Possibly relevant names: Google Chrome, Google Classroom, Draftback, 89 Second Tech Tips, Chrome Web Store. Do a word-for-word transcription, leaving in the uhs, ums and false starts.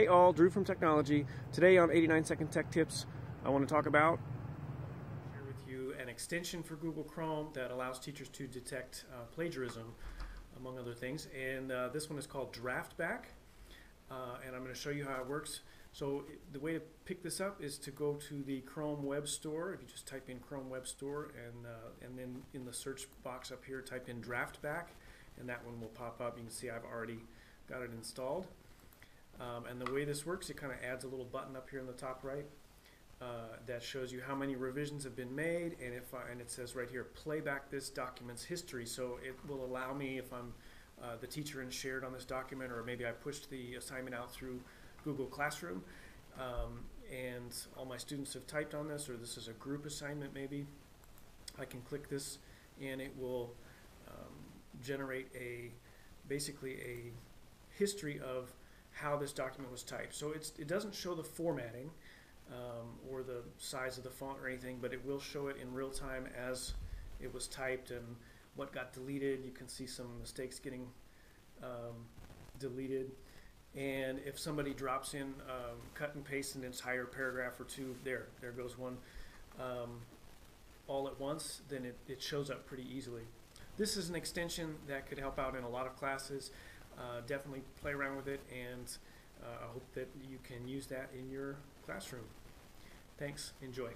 Hey all, Drew from Technology. Today on eighty-nine Second Tech Tips, I want to talk about share with you an extension for Google Chrome that allows teachers to detect uh, plagiarism, among other things. And uh, this one is called Draftback, uh, and I'm going to show you how it works. So the way to pick this up is to go to the Chrome Web Store. If you just type in Chrome Web Store, and uh, and then in the search box up here, type in Draftback, and that one will pop up. You can see I've already got it installed. Um, and the way this works, it kind of adds a little button up here in the top right uh, that shows you how many revisions have been made, and if I, and it says right here, playback this document's history. So it will allow me, if I'm uh, the teacher and shared on this document, or maybe I pushed the assignment out through Google Classroom, um, and all my students have typed on this, or this is a group assignment maybe, I can click this and it will um, generate a basically a history of how this document was typed. So it's, it doesn't show the formatting um, or the size of the font or anything, but it will show it in real time as it was typed and what got deleted. You can see some mistakes getting um, deleted. And if somebody drops in, um, cut and paste an entire paragraph or two, there, there goes one um, all at once, then it, it shows up pretty easily. This is an extension that could help out in a lot of classes. Uh, definitely play around with it, and uh, I hope that you can use that in your classroom. Thanks. Enjoy.